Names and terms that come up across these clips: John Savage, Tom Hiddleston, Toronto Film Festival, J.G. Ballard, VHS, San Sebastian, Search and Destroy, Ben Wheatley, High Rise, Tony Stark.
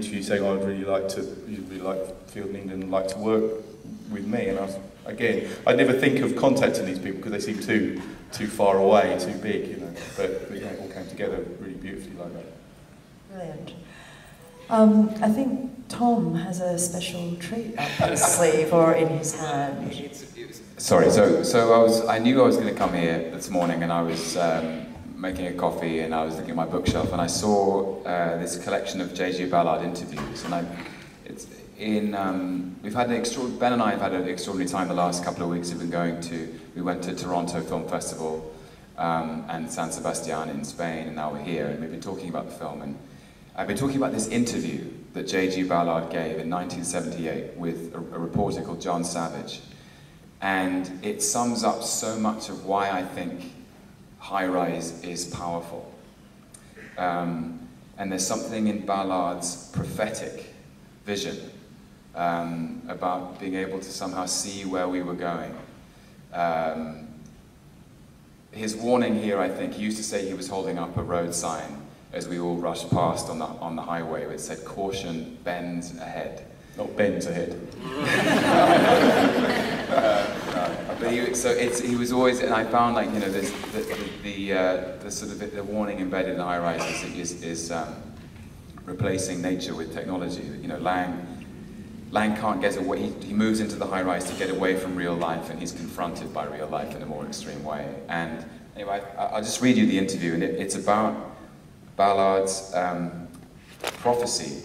interview saying, oh, I'd really like Field in England and like to work with me. And I was, again, I'd never think of contacting these people because they seem too far away, too big, you know. But you know, it all came together really beautifully like that. Brilliant. I think Tom has a special treat up his sleeve or in his hand. Sorry, so I knew I was going to come here this morning, and I was making a coffee and I was looking at my bookshelf, and I saw this collection of J.G. Ballard interviews, and Ben and I have had an extraordinary time the last couple of weeks. We've been going to, we went to Toronto Film Festival and San Sebastian in Spain, and now we're here, and we've been talking about the film, and I've been talking about this interview that J.G. Ballard gave in 1978 with a reporter called John Savage. And it sums up so much of why I think High Rise is powerful. And there's something in Ballard's prophetic vision about being able to somehow see where we were going. His warning here, I think, he used to say he was holding up a road sign as we all rushed past on the highway, which said, caution, bends ahead. Not bends ahead. He was always, and I found, like, you know, this, the sort of the warning embedded in High Rise is replacing nature with technology. You know, Lang can't get away. He moves into the High Rise to get away from real life, and he's confronted by real life in a more extreme way. And anyway, I'll just read you the interview, and it's about Ballard's prophecy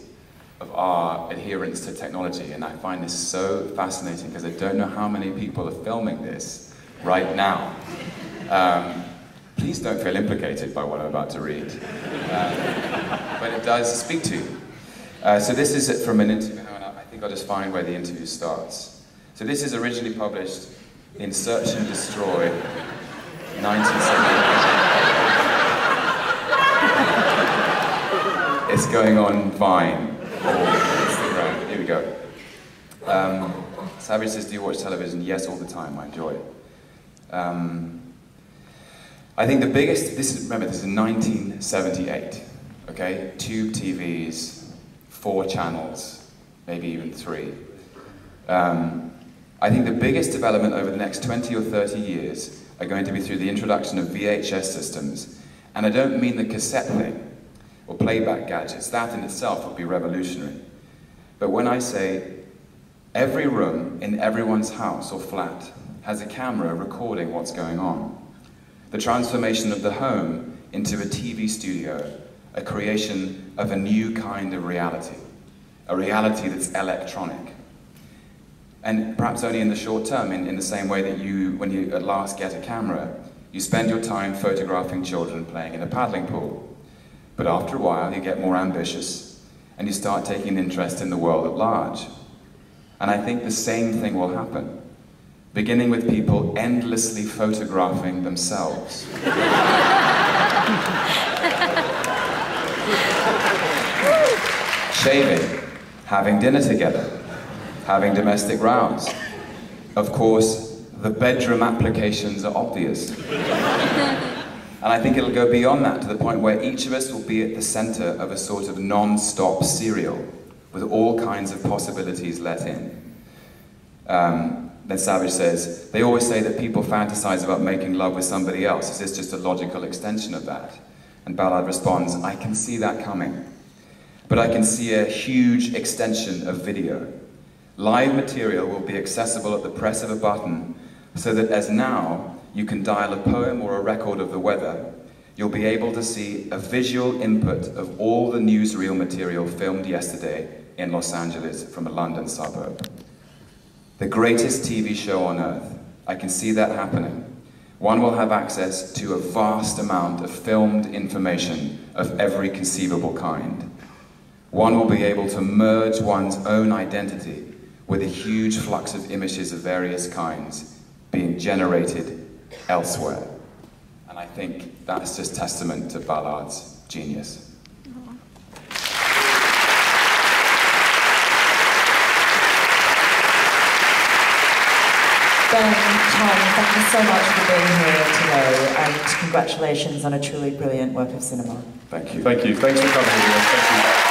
of our adherence to technology, and I find this so fascinating because I don't know how many people are filming this right now. Please don't feel implicated by what I'm about to read, but it does speak to you. So this is it from an interview, and I think I'll just find where the interview starts. So this is originally published in Search and Destroy, 1978. It's going on Vine. Right, here we go. Savage says, do you watch television? Yes, all the time. I enjoy it. I think the biggest, remember this is 1978, okay? Tube TVs, 4 channels, maybe even 3. I think the biggest development over the next 20 or 30 years are going to be through the introduction of VHS systems. And I don't mean the cassette thing, or playback gadgets. That in itself would be revolutionary. But when I say every room in everyone's house or flat has a camera recording what's going on, the transformation of the home into a TV studio, a creation of a new kind of reality, a reality that's electronic. And perhaps only in the short term, in the same way that you, when you at last get a camera, you spend your time photographing children playing in a paddling pool. But after a while, you get more ambitious, and you start taking an interest in the world at large. And I think the same thing will happen, beginning with people endlessly photographing themselves. Shaving, having dinner together, having domestic rows. Of course, the bedroom applications are obvious. And I think it'll go beyond that to the point where each of us will be at the center of a sort of non-stop serial with all kinds of possibilities let in. Then Savage says, they always say that people fantasize about making love with somebody else. Is this just a logical extension of that? And Ballard responds, I can see that coming. But I can see a huge extension of video. Live material will be accessible at the press of a button, so that as now, you can dial a poem or a record of the weather, you'll be able to see a visual input of all the newsreel material filmed yesterday in Los Angeles from a London suburb. The greatest TV show on earth. I can see that happening. One will have access to a vast amount of filmed information of every conceivable kind. One will be able to merge one's own identity with a huge flux of images of various kinds being generated elsewhere. And I think that's just testament to Ballard's genius. Aww. Ben, Tom, thank you so much for being here today, and congratulations on a truly brilliant work of cinema. Thank you. Thank you. Thanks for coming here. Thank you.